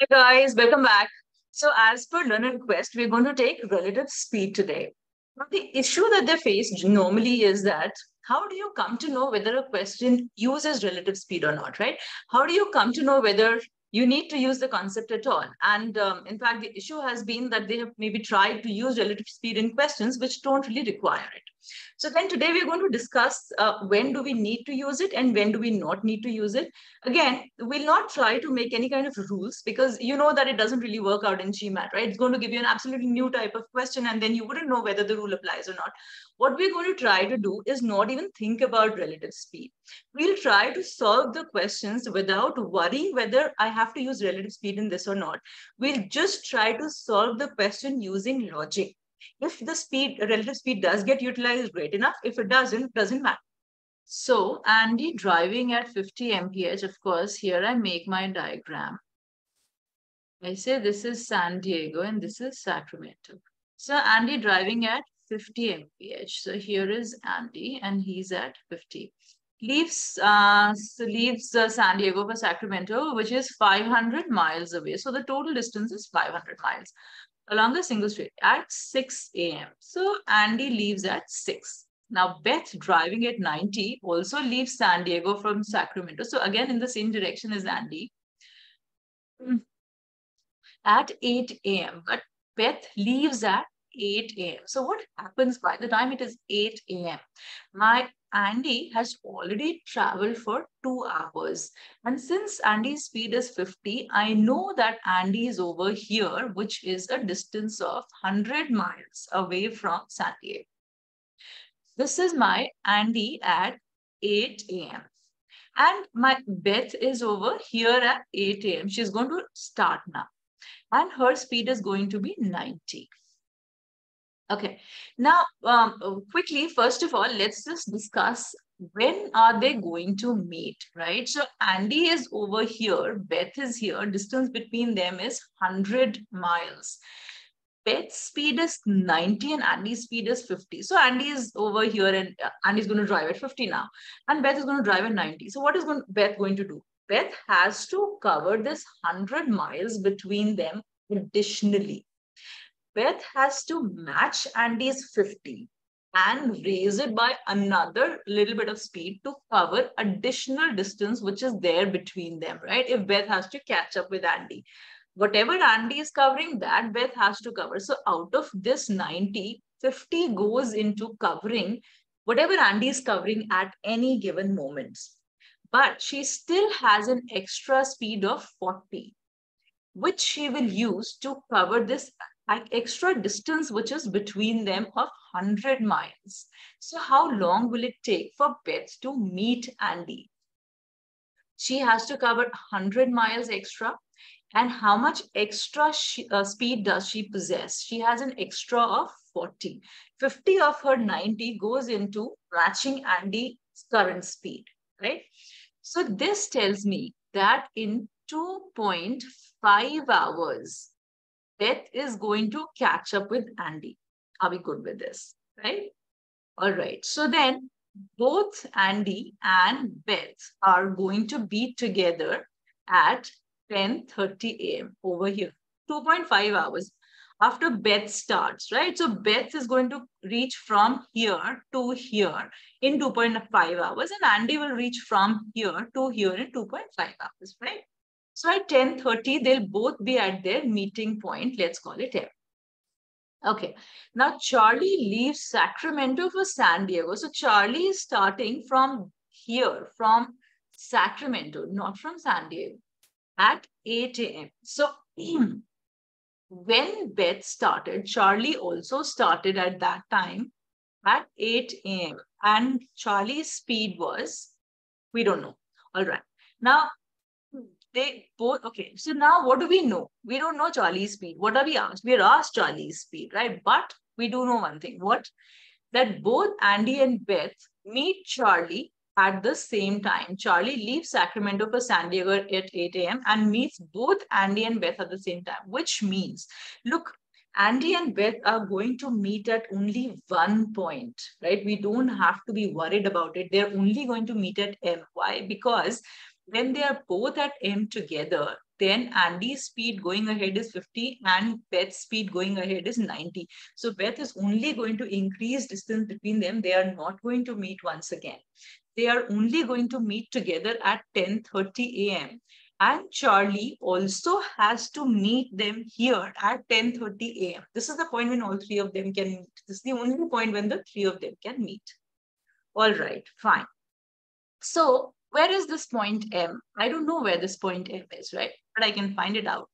Hey guys, welcome back. So as per learner request, we're going to take relative speed today. The issue that they face normally is that how do you come to know whether a question uses relative speed or not, right? How do you come to know whether you need to use the concept at all? And in fact, the issue has been that they have maybe tried to use relative speed in questions which don't really require it. So then today we're going to discuss when do we need to use it and when do we not need to use it. Again, we'll not try to make any kind of rules because you know that it doesn't really work out in GMAT, right? It's going to give you an absolutely new type of question and then you wouldn't know whether the rule applies or not. What we're going to try to do is not even think about relative speed. We'll try to solve the questions without worrying whether I have to use relative speed in this or not. We'll just try to solve the question using logic. If the relative speed does get utilized, great enough. If it doesn't matter. So Andy driving at 50 mph, of course, here I make my diagram. I say this is San Diego and this is Sacramento. So Andy driving at 50 mph. So here is Andy and he's at 50. Leaves San Diego for Sacramento, which is 500 miles away. So the total distance is 500 miles. Along the single street at 6 a.m. So Andy leaves at 6. Now Beth driving at 90 also leaves San Diego from Sacramento. So again, in the same direction as Andy. At 8 a.m. But Beth leaves at 8 a.m. So what happens by the time it is 8 a.m.? My Andy has already traveled for 2 hours. And since Andy's speed is 50, I know that Andy is over here, which is a distance of 100 miles away from San Diego. This is my Andy at 8 a.m. And my Beth is over here at 8 a.m. She's going to start now. And her speed is going to be 90. Okay, now quickly, first of all, let's just discuss when are they going to meet, right? So Andy is over here, Beth is here, distance between them is 100 miles. Beth's speed is 90 and Andy's speed is 50. So Andy is over here and Andy's going to drive at 50 now and Beth is going to drive at 90. So what is Beth going to do? Beth has to cover this 100 miles between them additionally. Beth has to match Andy's 50 and raise it by another little bit of speed to cover additional distance which is there between them, right? If Beth has to catch up with Andy. Whatever Andy is covering, that Beth has to cover. So out of this 90, 50 goes into covering whatever Andy is covering at any given moment. But she still has an extra speed of 40, which she will use to cover this extra distance which is between them of 100 miles. So how long will it take for Beth to meet Andy? She has to cover 100 miles extra. And how much extra speed does she possess? She has an extra of 40. 50 of her 90 goes into matching Andy's current speed, right? So this tells me that in 2.5 hours, Beth is going to catch up with Andy. Are we good with this, right? All right. So then both Andy and Beth are going to be together at 10:30 a.m. over here. 2.5 hours after Beth starts, right? So Beth is going to reach from here to here in 2.5 hours and Andy will reach from here to here in 2.5 hours, right? So at 10:30, they'll both be at their meeting point. Let's call it M. Okay. Now, Charlie leaves Sacramento for San Diego. So Charlie is starting from here, from Sacramento, not from San Diego, at 8 a.m. So when Beth started, Charlie also started at that time at 8 a.m. And Charlie's speed was, we don't know. All right. Now, they both, okay, so now what do we know? We don't know Charlie's speed. What are we asked? We are asked Charlie's speed, right? But we do know one thing. What? That both Andy and Beth meet Charlie at the same time. Charlie leaves Sacramento for San Diego at 8 a.m. and meets both Andy and Beth at the same time, which means, look, Andy and Beth are going to meet at only one point, right? We don't have to be worried about it. They're only going to meet at M. Why? Because when they are both at M together, 10, Andy's speed going ahead is 50 and Beth's speed going ahead is 90. So Beth is only going to increase distance between them. They are not going to meet once again. They are only going to meet together at 10:30 a.m. And Charlie also has to meet them here at 10:30 a.m. This is the point when all three of them can meet. This is the only point when the three of them can meet. All right, fine. So where is this point M? I don't know where this point M is, right? But I can find it out.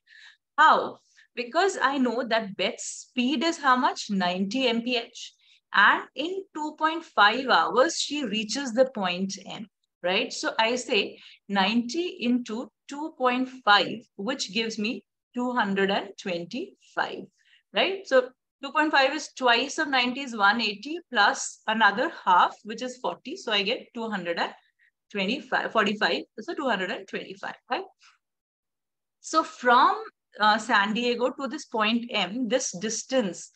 How? Because I know that Beth's speed is how much? 90 MPH. And in 2.5 hours, she reaches the point M, right? So I say 90 into 2.5, which gives me 225, right? So 2.5 is twice of 90 is 180 plus another half, which is 40. So I get 225, 45, so 225, right? So from San Diego to this point M, this distance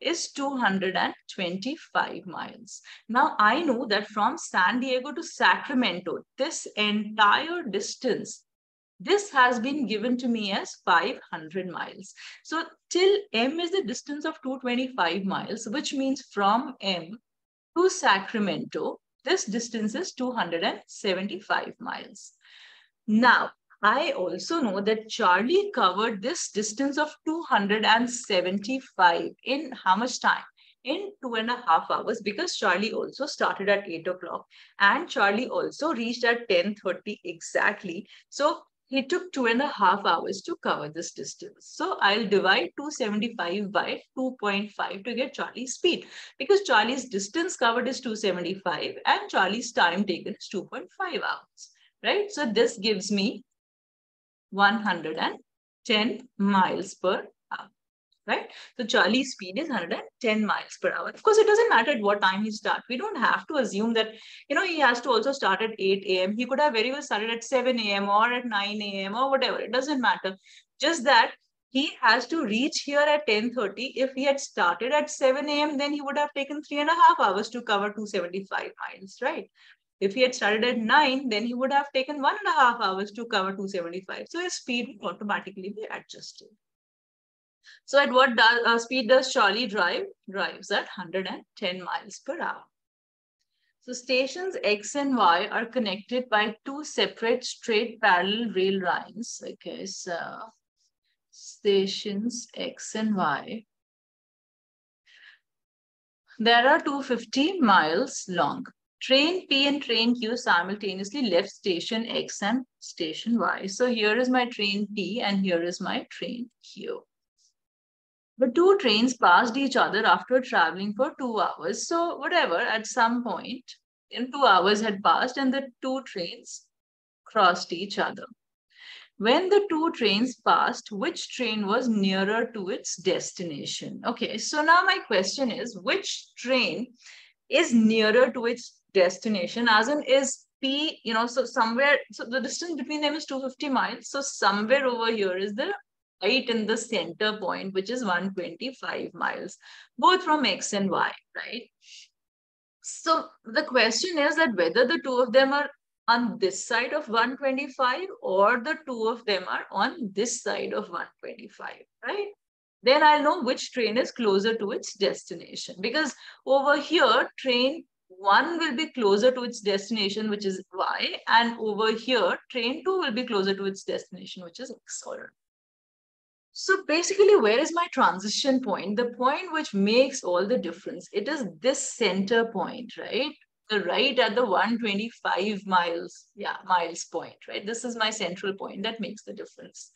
is 225 miles. Now I know that from San Diego to Sacramento, this entire distance, this has been given to me as 500 miles. So till M is the distance of 225 miles, which means from M to Sacramento, this distance is 275 miles. Now, I also know that Charlie covered this distance of 275 in how much time? In 2.5 hours, because Charlie also started at 8 o'clock and Charlie also reached at 10:30 exactly. So it took 2.5 hours to cover this distance. So I'll divide 275 by 2.5 to get Charlie's speed, because Charlie's distance covered is 275 and Charlie's time taken is 2.5 hours, right? So this gives me 110 miles per hour, right? So Charlie's speed is 110 miles per hour. Of course, it doesn't matter at what time he starts. We don't have to assume that, you know, he has to also start at 8 a.m. He could have very well started at 7 a.m. or at 9 a.m. or whatever. It doesn't matter. Just that he has to reach here at 10:30. If he had started at 7 a.m., then he would have taken 3.5 hours to cover 275 miles, right? If he had started at 9, then he would have taken 1.5 hours to cover 275. So his speed would automatically be adjusted. So at what speed does Charlie drive? Drives at 110 miles per hour. So stations X and Y are connected by two separate straight parallel rail lines. Okay, so stations X and Y. There are 250 miles long. Train P and train Q simultaneously left station X and station Y. So here is my train P and here is my train Q. The two trains passed each other after traveling for 2 hours. So whatever, at some point in 2 hours had passed and the two trains crossed each other. When the two trains passed, which train was nearer to its destination? Okay, so now my question is, which train is nearer to its destination, as in is P, you know, so somewhere, so the distance between them is 250 miles. So somewhere over here is the right in the center point, which is 125 miles, both from X and Y, right? So the question is that whether the two of them are on this side of 125 or the two of them are on this side of 125, right? Then I'll know which train is closer to its destination, because over here, train one will be closer to its destination, which is Y, and over here, train two will be closer to its destination, which is X. So basically, where is my transition point? The point which makes all the difference. It is this center point, right? The right at the 125 miles, miles point, right? This is my central point that makes the difference.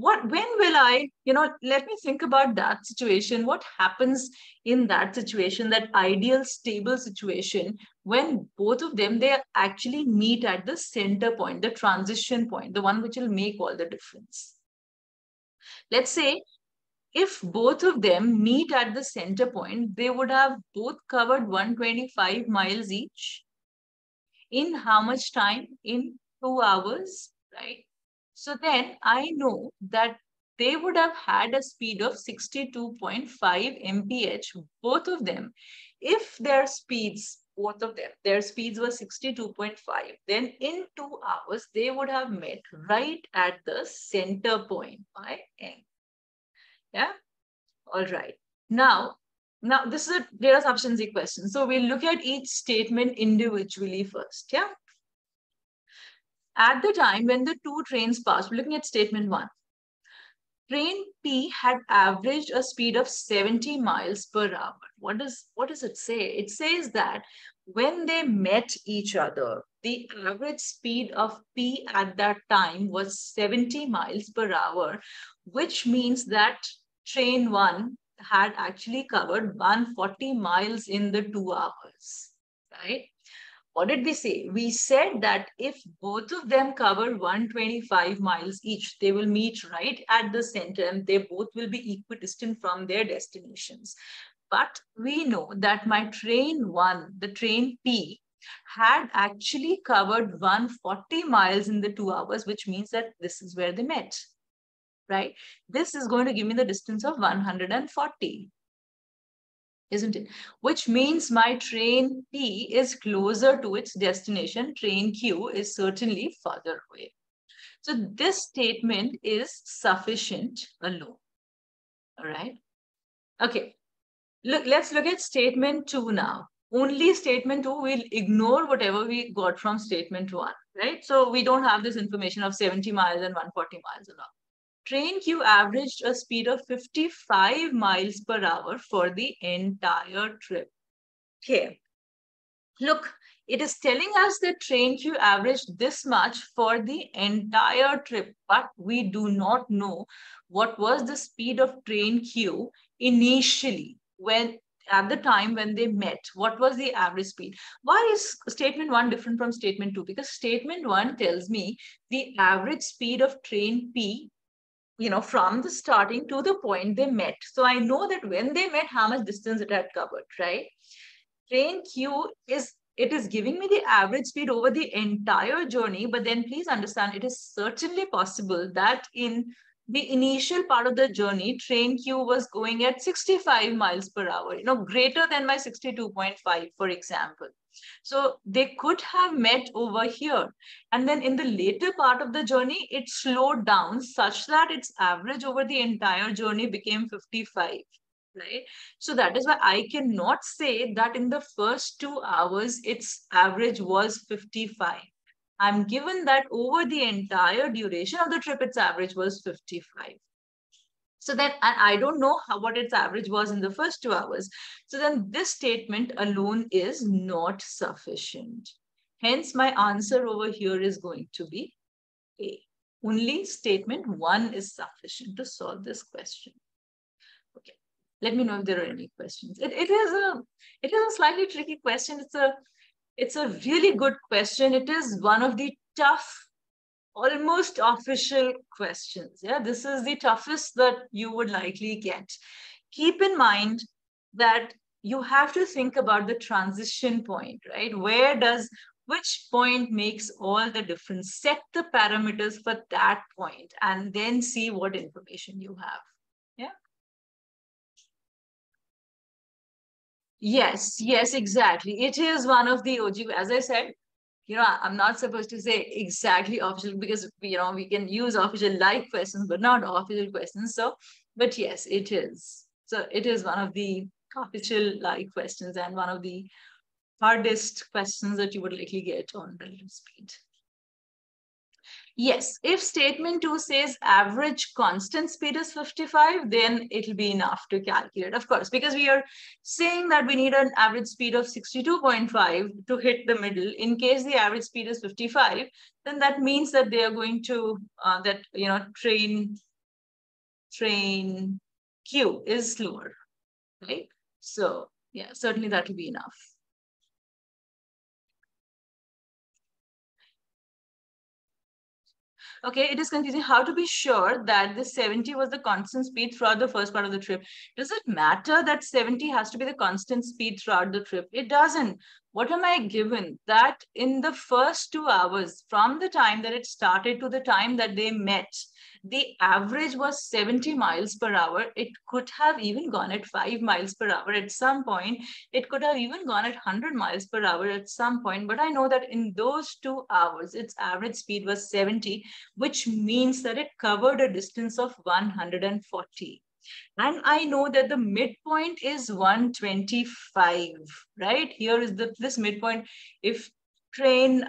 When will I, you know, let me think about that situation. What happens in that situation, that ideal stable situation, when both of them, they actually meet at the center point, the transition point, the one which will make all the difference. Let's say if both of them meet at the center point, they would have both covered 125 miles each. In how much time? In 2 hours, right? So then I know that they would have had a speed of 62.5 MPH, both of them, if their speeds both of them, their speeds were 62.5. Then in 2 hours, they would have met right at the center point by N. Yeah. All right. Now this is a data sufficiency question. So we'll look at each statement individually first. Yeah. At the time when the two trains passed, we're looking at statement one. Train P had averaged a speed of 70 miles per hour. What does it say? It says that when they met each other, the average speed of P at that time was 70 miles per hour, which means that train one had actually covered 140 miles in the 2 hours, right? What did we say? We said that if both of them cover 125 miles each, they will meet right at the center and they both will be equidistant from their destinations. But we know that my train one, the train P, had actually covered 140 miles in the 2 hours, which means that this is where they met, right? This is going to give me the distance of 140. Isn't it? Which means my train P is closer to its destination. Train Q is certainly farther away. So this statement is sufficient alone. All right. Okay. Look, let's look at statement two now. Only statement two, we'll ignore whatever we got from statement one, right? So we don't have this information of 70 miles and 140 miles along. Train Q averaged a speed of 55 miles per hour for the entire trip. Okay. Look, it is telling us that train Q averaged this much for the entire trip, but we do not know what was the speed of train Q initially at the time when they met. What was the average speed? Why is statement one different from statement two? Because statement one tells me the average speed of train P, you know, from the starting to the point they met. So I know that when they met, how much distance it had covered, right? Train Q is giving me the average speed over the entire journey, but then please understand, it is certainly possible that in the initial part of the journey, train Q was going at 65 miles per hour, you know, greater than my 62.5, for example. So they could have met over here. And then in the later part of the journey, it slowed down such that its average over the entire journey became 55, right? So that is why I cannot say that in the first 2 hours, its average was 55. I'm given that over the entire duration of the trip, its average was 55. So then I don't know what its average was in the first 2 hours. So then this statement alone is not sufficient. Hence, my answer over here is going to be A. Only statement one is sufficient to solve this question. Okay. Let me know if there are any questions. It is a slightly tricky question. It's a really good question. It is one of the tough, almost official questions. Yeah, this is the toughest that you would likely get. Keep in mind that you have to think about the transition point, right? Which point makes all the difference? Set the parameters for that point and then see what information you have. Yeah. Yes, exactly. It is one of the OG, as I said. You know, I'm not supposed to say exactly official because, you know, we can use official like questions, but not official questions. So, but yes, it is. So it is one of the official like questions and one of the hardest questions that you would likely get on relative speed. Yes, if statement two says average constant speed is 55, then it'll be enough to calculate, of course, because we are saying that we need an average speed of 62.5 to hit the middle. In case the average speed is 55, then that means that they are going to, train Q is slower, right? So yeah, certainly that will be enough. Okay, it is confusing how to be sure that the 70 was the constant speed throughout the first part of the trip. Does it matter that 70 has to be the constant speed throughout the trip? It doesn't. What am I given? That in the first 2 hours, from the time that it started to the time that they met, The average was 70 miles per hour. It could have even gone at 5 miles per hour at some point. It could have even gone at 100 miles per hour at some point. But I know that in those 2 hours, its average speed was 70, which means that it covered a distance of 140. And I know that the midpoint is 125, right? Here is this midpoint. If train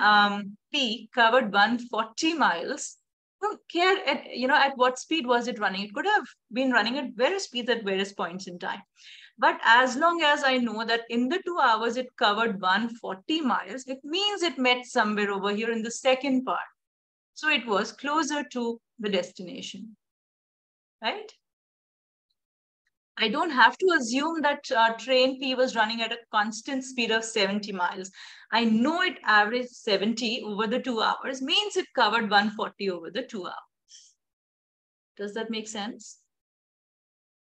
P covered 140 miles, I don't care at, you know, at what speed was it running. It could have been running at various speeds at various points in time. But as long as I know that in the 2 hours, it covered 140 miles, it means it met somewhere over here in the second part. So it was closer to the destination, right? I don't have to assume that train P was running at a constant speed of 70 miles. I know it averaged 70 over the 2 hours, means it covered 140 over the 2 hours. Does that make sense?